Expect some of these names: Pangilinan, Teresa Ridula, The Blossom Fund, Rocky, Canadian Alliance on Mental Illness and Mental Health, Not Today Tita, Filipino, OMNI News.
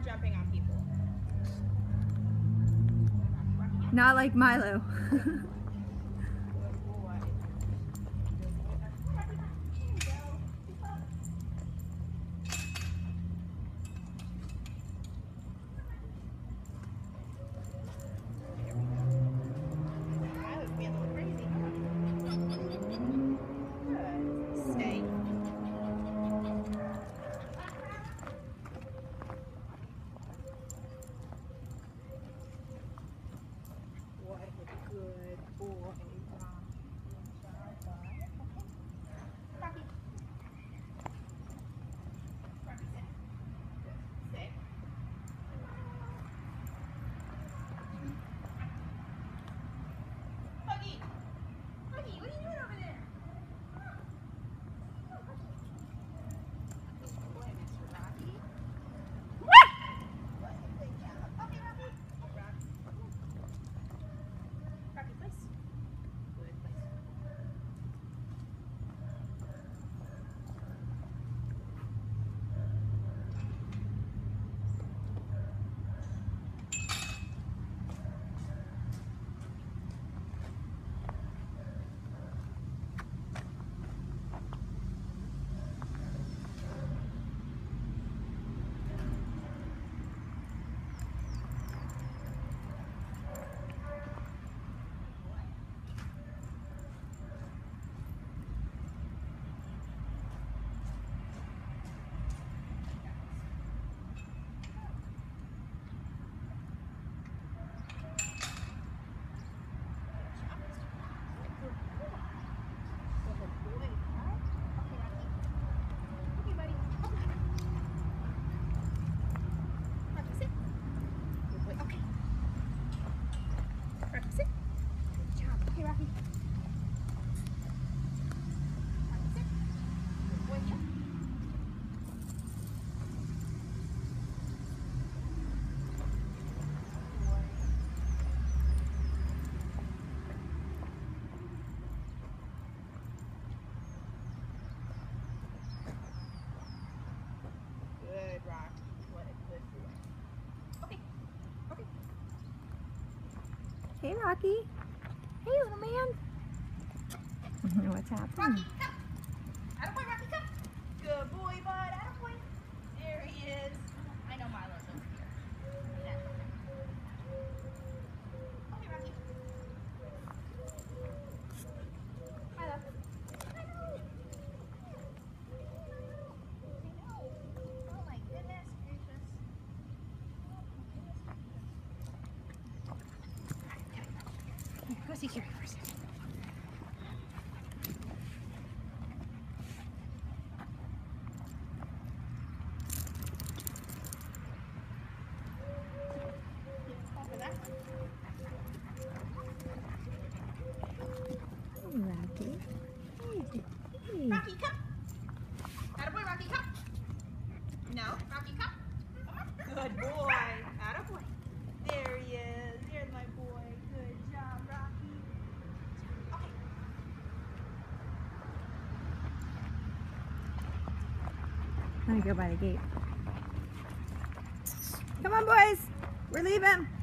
for jumping on people. Not like Milo. Hey, Rocky. Hey, little man. I don't know what's happening. Rocky, come. Atta boy, Rocky, come. Good boy, bud. Atta boy. There he is. I know Milo's over here. Okay, Rocky. Milo. I know. I know. Oh, my goodness gracious. Go secure for a second. Rocky. Hey. Rocky, come. Attaboy, Rocky, come. No, Rocky, come. Good boy. Attaboy. There he is. There's my boy. Good job, Rocky. I'm gonna go by the gate. Come on, boys. We're leaving.